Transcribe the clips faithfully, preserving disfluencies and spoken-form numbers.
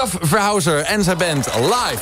Kav Verhouzer en zijn band live.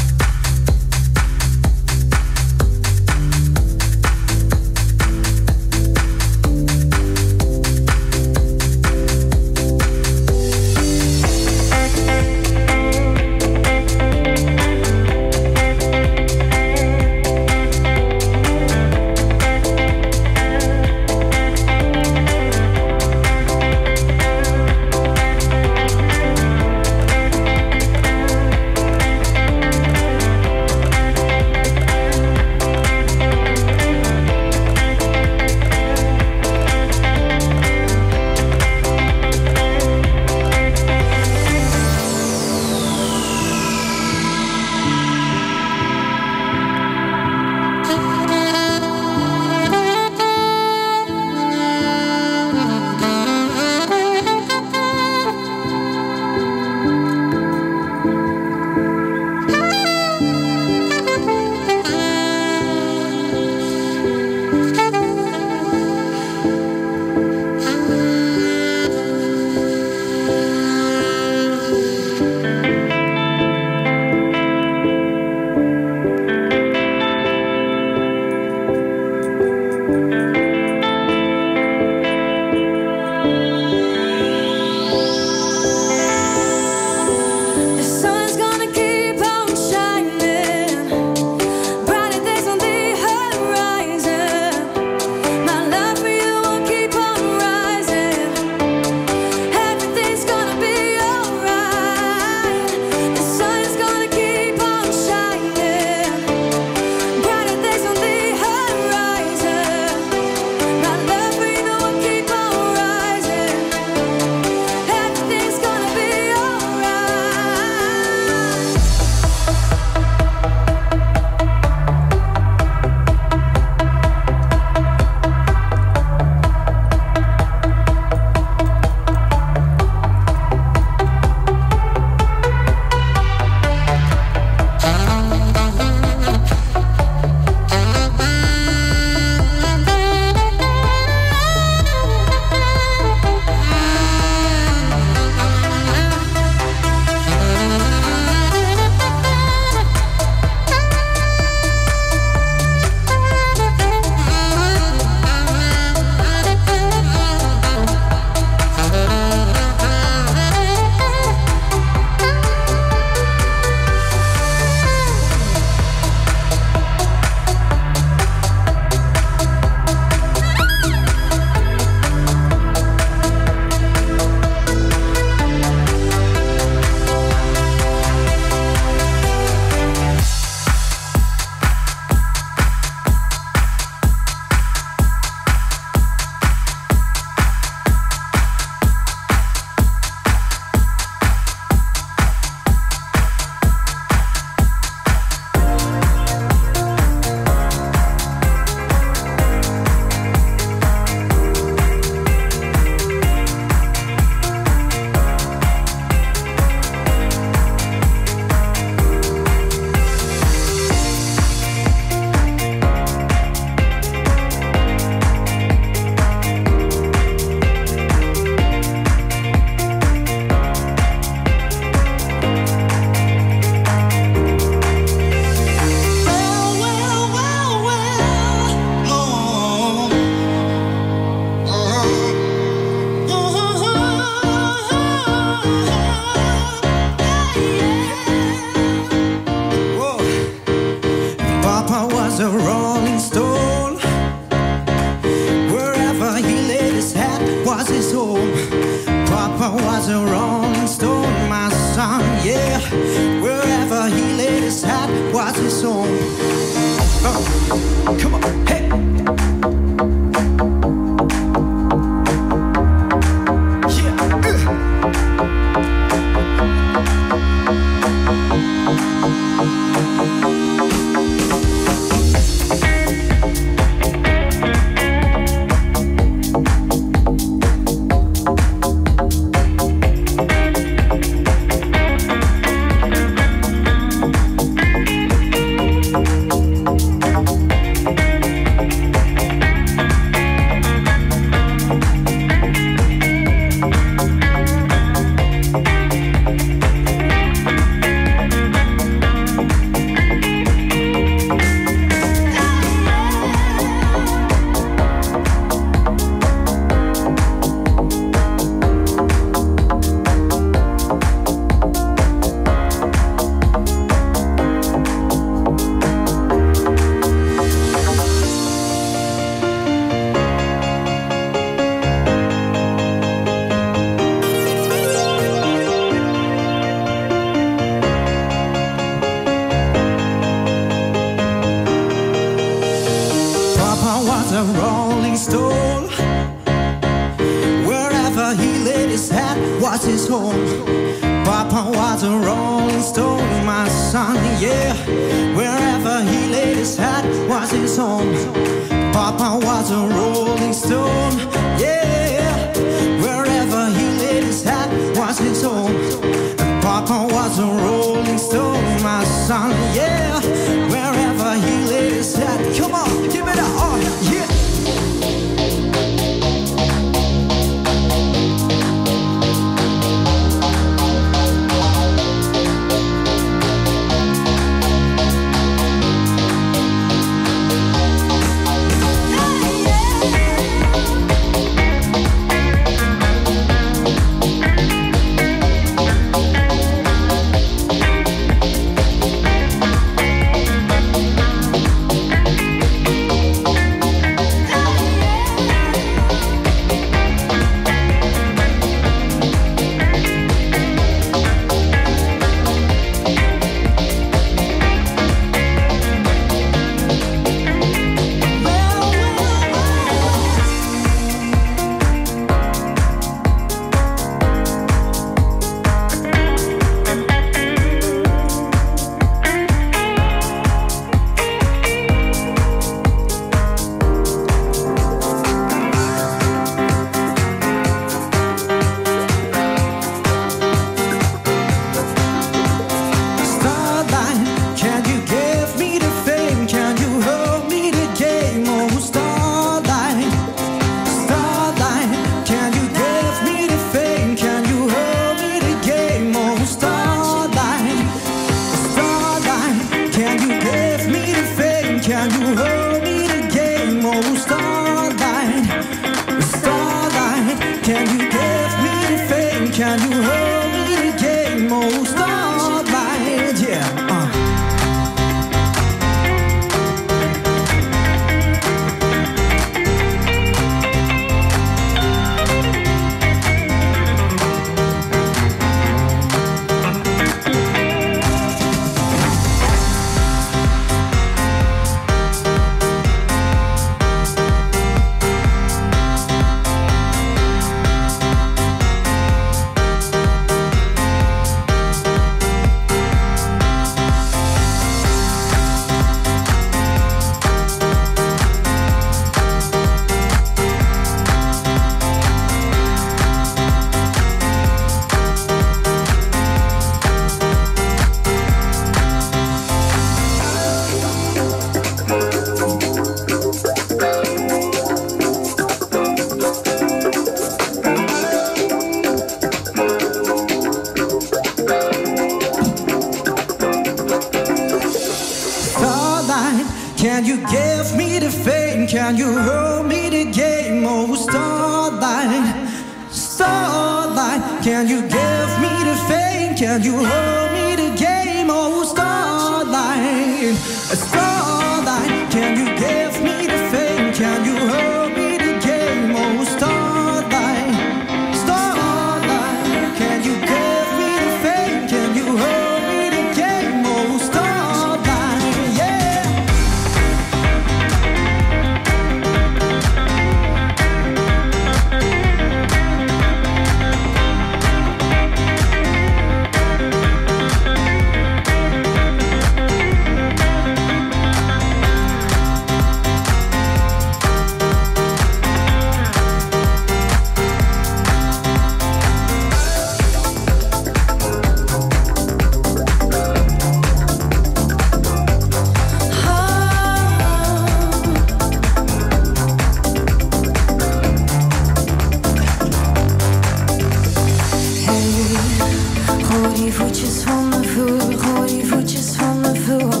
die voetjes van de vloer, gooi die voetjes van de vloer.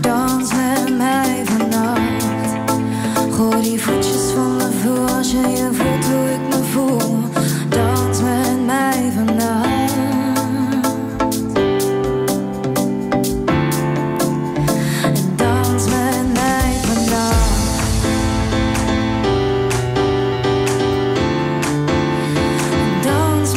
Dans met mij vannacht. Gooi die voetjes van de vloer, als je je voelt hoe ik me voel. Dans met mij vannacht. En dans met mij vannacht. Dans met mij vannacht. Dans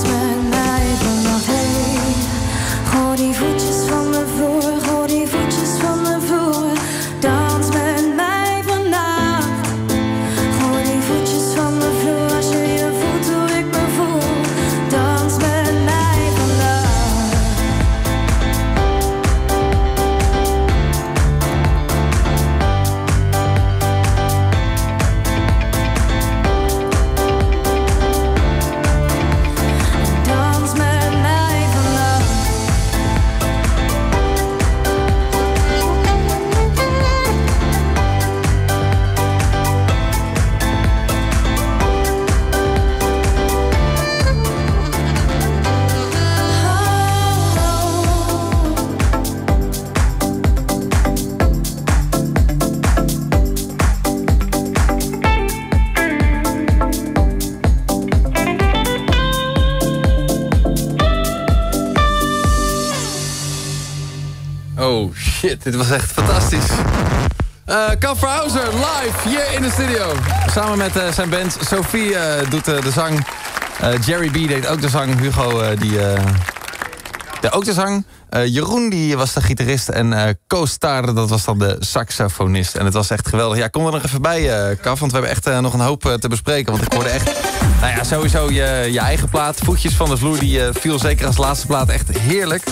met mij vannacht. Hey, gooi die voetjes van de vloer, gooi die voetjes van de vloer. Dans met mij vannacht. Gooi die voetjes van de vloer, als je je voelt hoe ik me voel. Dans met mij vannacht. Hey, gooi die voetjes van de vloer, gooi die voetjes van de vloer. Dans met mij vannacht. Gooi die voetjes van de vloer, als je je voelt hoe ik me voel. Dans met mij vannacht. Dans met mij vannacht. Oh shit, dit was echt fantastisch. Eh, Kav Verhouzer live hier in de studio. Samen met eh, zijn band. Sophie eh, doet eh, de zang. Eh, Jerry B. deed ook de zang. Hugo eh, die eh, deed ook de zang. Eh, Jeroen die was de gitarist. En eh, Co-star, dat was dan de saxofonist. En het was echt geweldig. Ja, kom er nog even bij, eh, Kav. Want we hebben echt eh, nog een hoop eh, te bespreken. Want ik hoorde echt... Nou ja, sowieso je, je eigen plaat. Voetjes van de vloer, die eh, viel zeker als laatste plaat echt heerlijk.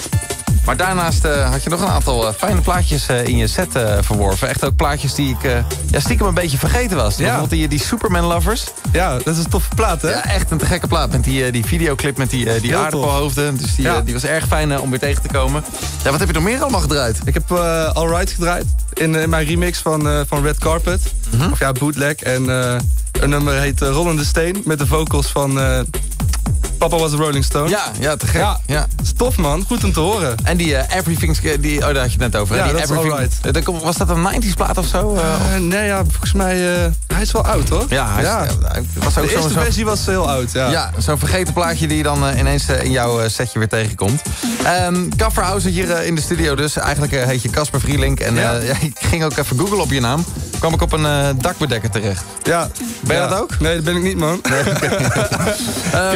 Maar daarnaast eh, had je nog een aantal eh, fijne plaatjes eh, in je set eh, verworven. Echt ook plaatjes die ik eh, ja, stiekem een beetje vergeten was. Bijvoorbeeld die, die Superman Lovers. Ja, dat is een toffe plaat, hè? Ja, echt een te gekke plaat. Met die, eh, die videoclip met die, eh, die Heel aardappelhoofden. Dus die, Ja. eh, die was erg fijn eh, om weer tegen te komen. Ja, wat heb je nog meer allemaal gedraaid? Ik heb eh, All Right gedraaid in, in mijn remix van, eh, van Red Carpet. Mhm. Of ja, Bootleg. En eh, een nummer heet eh, Rollende Steen met de vocals van eh, Papa Was de Rolling Stone. Ja, ja te gek. Ja. Ja. Dat is tof, man. Goed om te horen. En die eh, Everything's... eh, Die, oh, daar had je het net over. hè? Ja, die dat is Everything- Alright. Eh, daar kom- Was dat een negentiger plaat of zo? Eh, Eh, nee, ja, volgens mij... eh, hij is wel oud, hoor. Ja, hij is- ja, hij was ook De eerste zo'n- versie was heel oud, ja. Ja, zo'n vergeten plaatje die je dan eh, ineens eh, in jouw eh, setje weer tegenkomt. Ehm Kav Verhouzer hier eh, in de studio dus. Eigenlijk eh, heet je Casper Vrielink. En Ja. eh, ja, ik ging ook even googlen op je naam. Kwam ik op een eh, dakbedekker terecht. Ja. Ben je Ja. dat ook? Nee, dat ben ik niet, man. Ik heb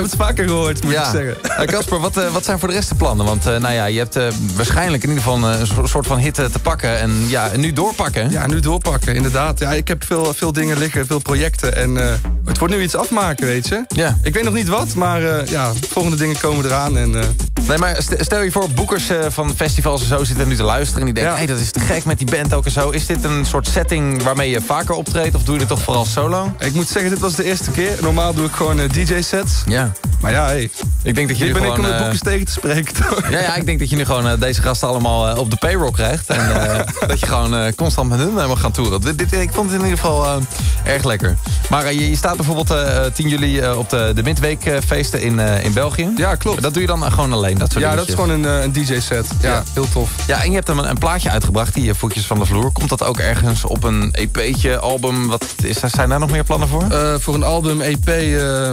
het vaker gehoord, moet ik zeggen. Eh, Casper, wat, eh, wat zijn voor de rest de plannen? Want eh, nou ja, je hebt eh, waarschijnlijk in ieder geval een eh, so- soort van hit eh, te pakken. En ja, nu doorpakken. Ja, nu doorpakken, inderdaad. Ja, ik heb veel, veel dingen liggen, veel projecten. En eh, het wordt nu iets afmaken, weet je. Ja. Ik weet nog niet wat, maar eh, ja, volgende dingen komen eraan. En, eh, Nee, maar st- stel je voor, boekers eh, van festivals en zo zitten nu te luisteren... en die denken, Ja. hey, dat is te gek met die band ook en zo. Is dit een soort setting waarmee je vaker optreedt... of doe je het toch vooral solo? ik moet zeggen, dit was de eerste keer. Normaal doe ik gewoon eh, D J-sets. Ja. Maar ja, hey, Ik denk dat je wie nu ben ik om gewoon... de eh, boekjes tegen te spreken, toch? ja, ja, ik denk dat je nu gewoon eh, deze gasten allemaal eh, op de payroll krijgt. En eh, dat je gewoon eh, constant met hun eh, mag gaan toeren. Dit, dit- ik vond het in ieder geval eh, Erg lekker. Maar uh, je, je staat bijvoorbeeld uh, tien juli uh, op de, de Midweekfeesten in, uh, in België. Ja, klopt. Dat doe je dan gewoon alleen, dat soort Ja, dingetjes. Dat is gewoon een, uh, een D J-set. Ja, ja, heel tof. Ja, en je hebt een, een plaatje uitgebracht, die Voetjes van de Vloer. Komt dat ook ergens op een E P'tje, album? Wat is, zijn daar nog meer plannen voor? Uh, voor een album, E P... Uh...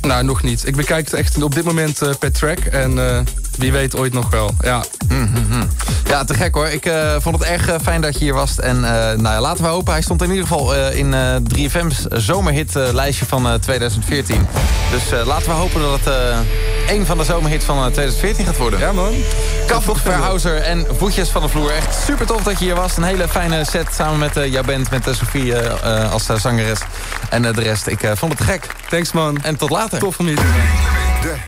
Nou, nog niet. Ik bekijk het echt op dit moment uh, per track. En uh, wie weet ooit nog wel. Ja, mm-hmm. Ja, te gek hoor. Ik uh, vond het erg uh, fijn dat je hier was. En uh, nou ja, laten we hopen. Hij stond in ieder geval uh, in uh, drie F M's zomerhitlijstje uh, van uh, tweeduizend veertien. Dus uh, laten we hopen dat het één uh, van de zomerhits van uh, tweeduizend veertien gaat worden. Ja man. Kav Verhouzer en Voetjes van de Vloer. Echt super tof dat je hier was. Een hele fijne set samen met uh, jouw band, met uh, Sophie uh, uh, als uh, zangeres. En uh, de rest. Ik uh, vond het te gek. Thanks man. En tot later. Tof om je te zijn.